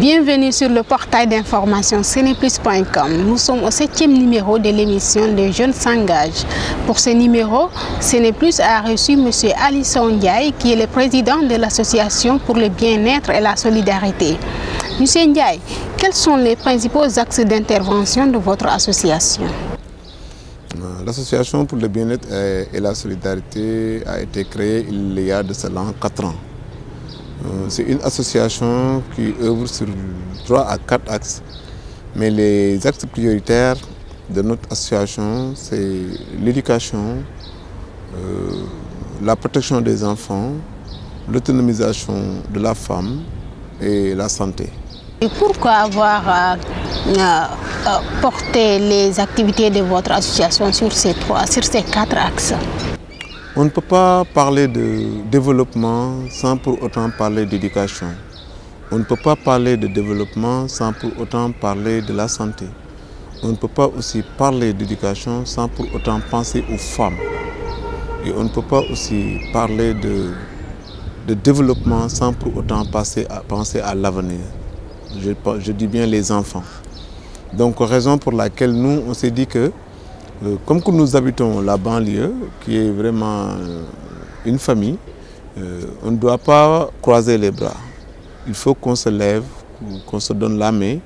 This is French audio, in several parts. Bienvenue sur le portail d'information SenePlus.com. Nous sommes au 7e numéro de l'émission Les Jeunes s'engagent. Pour ce numéro, SenePlus a reçu M. Aly Sow Ndiaye, qui est le président de l'association pour le bien-être et la solidarité. M. Ndiaye, quels sont les principaux axes d'intervention de votre association? L'association pour le bien-être et la solidarité a été créée il y a de cela 4 ans. C'est une association qui œuvre sur 3 à 4 axes. Mais les axes prioritaires de notre association, c'est l'éducation, la protection des enfants, l'autonomisation de la femme et la santé. Et pourquoi avoir porté les activités de votre association sur ces 4 axes? On ne peut pas parler de développement sans pour autant parler d'éducation. On ne peut pas parler de développement sans pour autant parler de la santé. On ne peut pas aussi parler d'éducation sans pour autant penser aux femmes. Et on ne peut pas aussi parler de développement sans pour autant penser à l'avenir. Je dis bien les enfants. Donc, raison pour laquelle nous, on s'est dit que comme que nous habitons la banlieue, qui est vraiment une famille, on ne doit pas croiser les bras. Il faut qu'on se lève, qu'on se donne la main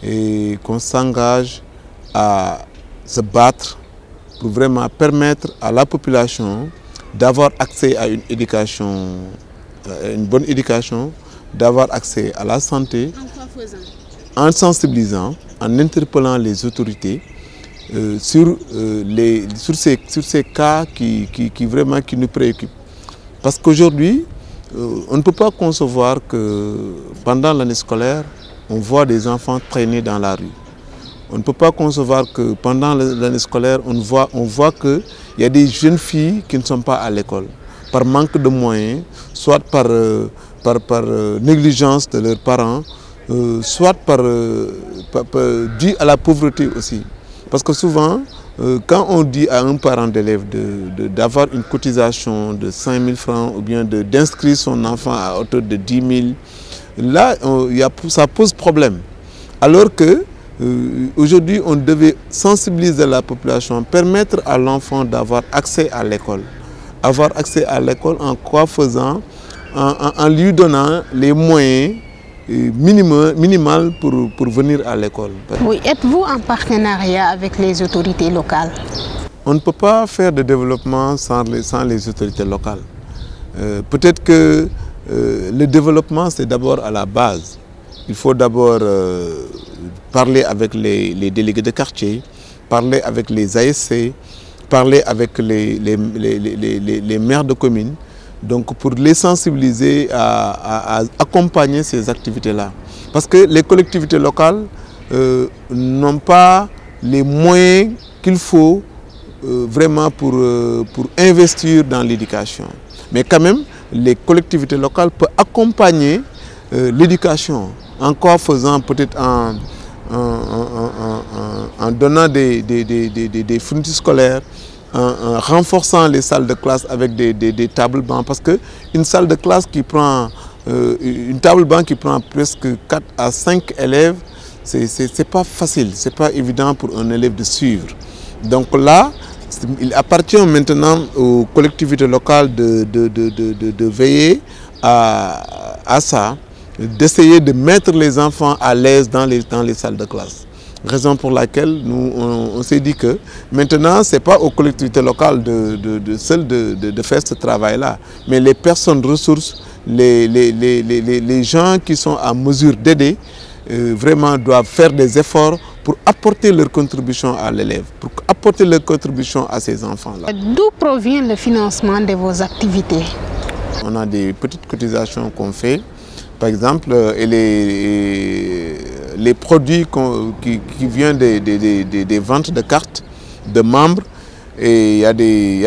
et qu'on s'engage à se battre pour vraiment permettre à la population d'avoir accès à une éducation, une bonne éducation, d'avoir accès à la santé, en sensibilisant, en interpellant les autorités, sur ces cas qui nous préoccupent. Parce qu'aujourd'hui, on ne peut pas concevoir que pendant l'année scolaire, on voit des enfants traîner dans la rue. On ne peut pas concevoir que pendant l'année scolaire, on voit qu'il y a des jeunes filles qui ne sont pas à l'école, par manque de moyens, soit par négligence de leurs parents, soit dû à la pauvreté aussi. Parce que souvent, quand on dit à un parent d'élève d'avoir une cotisation de 5 000 francs ou bien d'inscrire son enfant à hauteur de 10 000, là, ça pose problème. Alors que aujourd'hui, on devait sensibiliser la population, permettre à l'enfant d'avoir accès à l'école. Avoir accès à l'école en quoi faisant, en lui donnant les moyens minimal pour venir à l'école. Oui, êtes-vous en partenariat avec les autorités locales? On ne peut pas faire de développement sans les autorités locales. Peut-être que le développement, c'est d'abord à la base. Il faut d'abord parler avec les délégués de quartier, parler avec les ASC, parler avec les maires de communes. Donc pour les sensibiliser à accompagner ces activités-là. Parce que les collectivités locales n'ont pas les moyens qu'il faut vraiment pour investir dans l'éducation. Mais quand même, les collectivités locales peuvent accompagner l'éducation, encore faisant peut-être en donnant des fournitures scolaires, en renforçant les salles de classe avec des tables bancs, parce qu'une salle de classe qui prend une table banc qui prend presque 4 à 5 élèves, c'est pas facile, c'est pas évident pour un élève de suivre. Donc là, il appartient maintenant aux collectivités locales de veiller à ça, d'essayer de mettre les enfants à l'aise dans les salles de classe. Raison pour laquelle nous on s'est dit que maintenant ce n'est pas aux collectivités locales de faire ce travail-là, mais les personnes ressources, les gens qui sont en mesure d'aider vraiment doivent faire des efforts pour apporter leur contribution à l'élève, pour apporter leur contribution à ces enfants-là. D'où provient le financement de vos activités? On a des petites cotisations qu'on fait, par exemple, et les produits qui viennent des ventes de cartes, de membres. Et il y a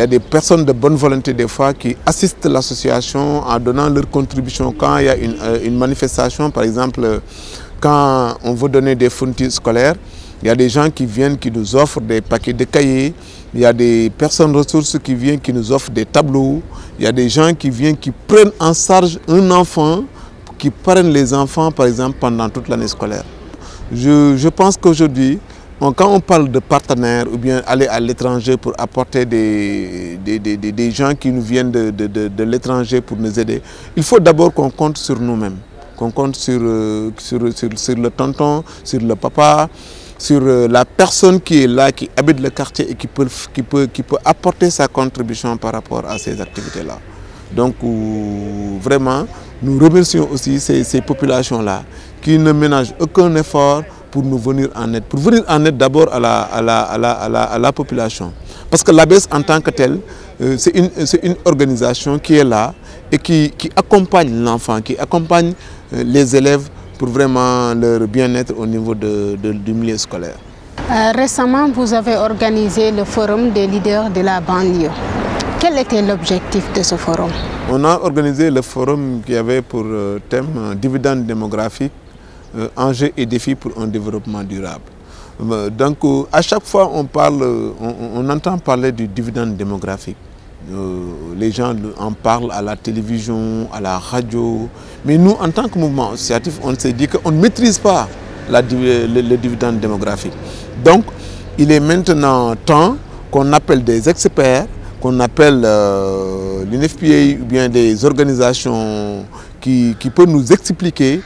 des personnes de bonne volonté des fois qui assistent l'association en donnant leur contribution quand il y a une manifestation. Par exemple, quand on veut donner des fournitures scolaires, il y a des gens qui viennent, qui nous offrent des paquets de cahiers. Il y a des personnes ressources qui viennent, qui nous offrent des tableaux. Il y a des gens qui viennent, qui prennent en charge un enfant qui parrainent les enfants, par exemple, pendant toute l'année scolaire. Je pense qu'aujourd'hui, quand on parle de partenaires ou bien aller à l'étranger pour apporter des gens qui nous viennent de l'étranger pour nous aider, il faut d'abord qu'on compte sur nous-mêmes, qu'on compte sur le tonton, sur le papa, sur la personne qui est là, qui habite le quartier et qui peut apporter sa contribution par rapport à ces activités-là. Donc vraiment, nous remercions aussi ces populations-là qui ne ménagent aucun effort pour nous venir en aide. Pour venir en aide d'abord à la population. Parce que l'ABES en tant que telle, c'est une organisation qui est là et qui accompagne l'enfant, qui accompagne les élèves pour vraiment leur bien-être au niveau du milieu scolaire. Récemment, vous avez organisé le forum des leaders de la banlieue. Quel était l'objectif de ce forum? On a organisé le forum qui avait pour thème « Dividendes démographiques, enjeux et défis pour un développement durable ». Donc à chaque fois on entend parler du dividende démographique. Les gens en parlent à la télévision, à la radio. Mais nous, en tant que mouvement associatif, on s'est dit qu'on ne maîtrise pas le dividende démographique. Donc il est maintenant temps qu'on appelle des experts, qu'on appelle l'INFPA ou bien des organisations qui peuvent nous expliquer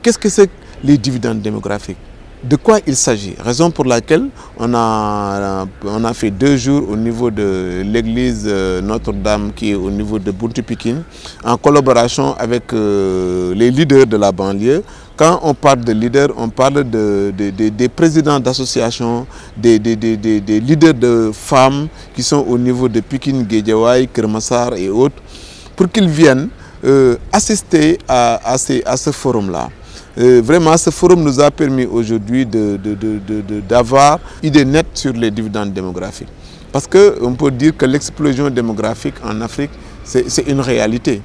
qu'est-ce que c'est les dividendes démographiques, de quoi il s'agit. Raison pour laquelle on a fait 2 jours au niveau de l'église Notre-Dame qui est au niveau de Pikine, en collaboration avec les leaders de la banlieue. Quand on parle de leaders, on parle des présidents d'associations, des leaders de femmes qui sont au niveau de Pikine, Guédiawai, Kirmassar et autres, pour qu'ils viennent assister à ce forum-là. Vraiment, ce forum nous a permis aujourd'hui d'avoir une idée nette sur les dividendes démographiques. Parce qu'on peut dire que l'explosion démographique en Afrique, c'est une réalité.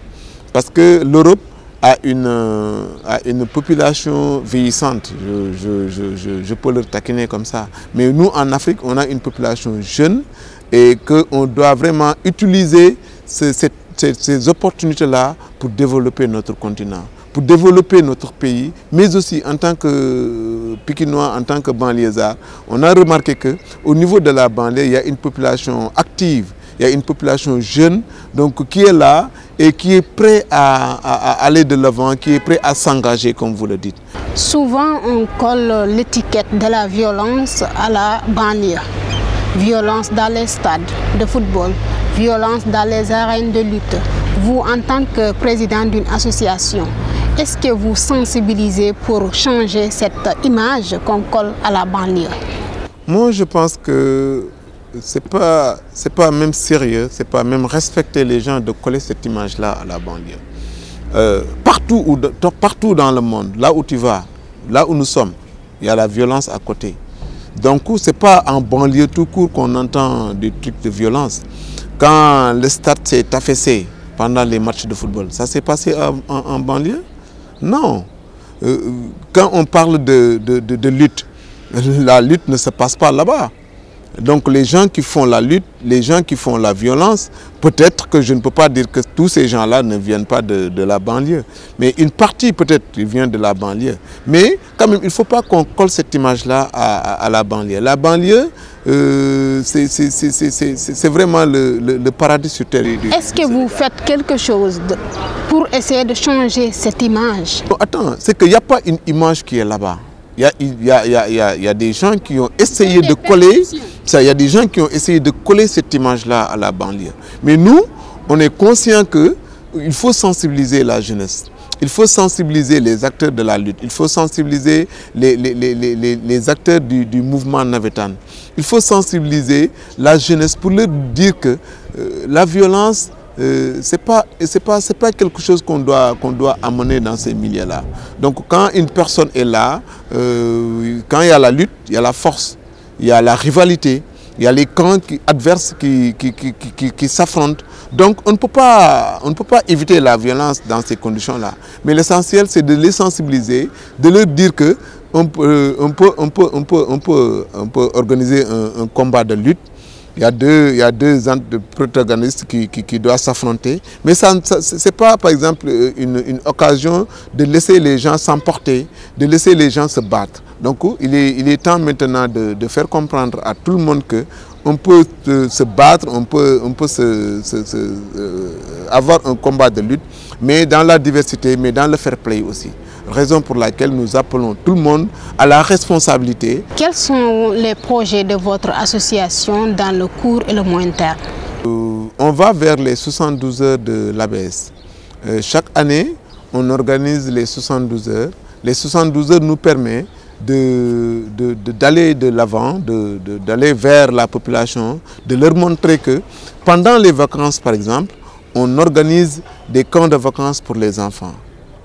Parce que l'Europe a une population vieillissante, je peux le taquiner comme ça. Mais nous, en Afrique, on a une population jeune et qu'on doit vraiment utiliser ces opportunités-là pour développer notre continent, pour développer notre pays, mais aussi en tant que Pikinois, en tant que banlieusard. On a remarqué qu'au niveau de la banlieue, il y a une population active, il y a une population jeune, donc qui est là et qui est prêt à aller de l'avant, qui est prêt à s'engager, comme vous le dites. Souvent, on colle l'étiquette de la violence à la banlieue. Violence dans les stades de football, violence dans les arènes de lutte. Vous, en tant que président d'une association, est-ce que vous sensibilisez pour changer cette image qu'on colle à la banlieue? Moi, je pense que c'est pas même sérieux, c'est pas même respecter les gens de coller cette image-là à la banlieue. Partout dans le monde, là où tu vas, là où nous sommes, il y a la violence à côté. Donc, ce n'est pas en banlieue tout court qu'on entend des trucs de violence. Quand le stade s'est affaissé pendant les matchs de football, ça s'est passé en banlieue? Non. Quand on parle de lutte, la lutte ne se passe pas là-bas. Donc les gens qui font la lutte, les gens qui font la violence, peut-être que je ne peux pas dire que tous ces gens-là ne viennent pas de la banlieue. Mais une partie peut-être vient de la banlieue. Mais quand même, il ne faut pas qu'on colle cette image-là à la banlieue. La banlieue, c'est vraiment le paradis sur terre. Est-ce que vous faites quelque chose pour essayer de changer cette image? Bon, attends, c'est qu'il n'y a pas une image qui est là-bas. Il y a des gens qui ont essayé de coller cette image-là à la banlieue. Mais nous, on est conscients qu'il faut sensibiliser la jeunesse. Il faut sensibiliser les acteurs de la lutte. Il faut sensibiliser les acteurs du mouvement navétan. Il faut sensibiliser la jeunesse pour leur dire que la violence, c'est pas quelque chose qu'on doit amener dans ces milieux-là. Donc quand une personne est là, quand il y a la lutte, il y a la force, il y a la rivalité, il y a les camps adverses qui s'affrontent. Donc on ne peut pas éviter la violence dans ces conditions-là. Mais l'essentiel, c'est de les sensibiliser, de leur dire que on peut organiser un combat de lutte. Il y a deux protagonistes qui doivent s'affronter. Mais ce n'est pas, par exemple, une occasion de laisser les gens s'emporter, de laisser les gens se battre. Donc, il est temps maintenant de faire comprendre à tout le monde qu'on peut se battre, on peut avoir un combat de lutte, mais dans la diversité, mais dans le fair play aussi. Raison pour laquelle nous appelons tout le monde à la responsabilité. Quels sont les projets de votre association dans le court et le moyen terme? On va vers les 72 heures de l'ABES. Chaque année, on organise les 72 heures. Les 72 heures nous permettent d'aller de l'avant, d'aller vers la population, de leur montrer que pendant les vacances, par exemple, on organise des camps de vacances pour les enfants.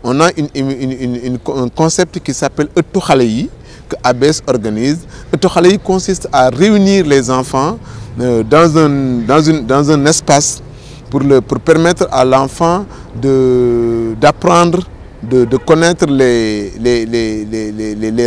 On a un concept qui s'appelle Etochalei, que ABES organise. Etochalei consiste à réunir les enfants dans un espace pour permettre à l'enfant d'apprendre, de connaître les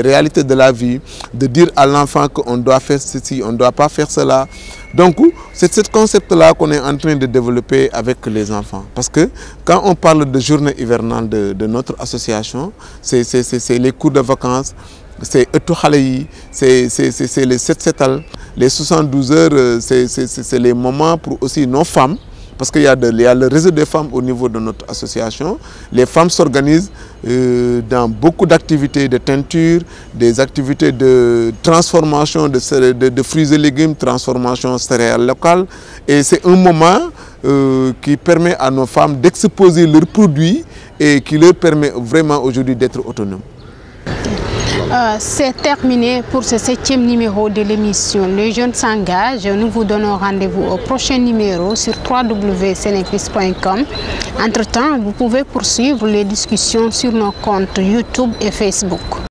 réalités de la vie, de dire à l'enfant qu'on doit faire ceci, on ne doit pas faire cela. Donc, c'est ce concept-là qu'on est en train de développer avec les enfants. Parce que quand on parle de journée hivernale de notre association, c'est les cours de vacances, c'est Etochalei, c'est les 7-7al, les 72 heures, c'est les moments pour aussi nos femmes. Parce qu'il y a le réseau des femmes au niveau de notre association. Les femmes s'organisent dans beaucoup d'activités de teinture, des activités de transformation de fruits et légumes, transformation céréales locales. Et c'est un moment qui permet à nos femmes d'exposer leurs produits et qui leur permet vraiment aujourd'hui d'être autonomes. C'est terminé pour ce 7e numéro de l'émission Les Jeunes s'engagent. Nous vous donnons rendez-vous au prochain numéro sur www.senepus.com. Entre-temps, vous pouvez poursuivre les discussions sur nos comptes YouTube et Facebook.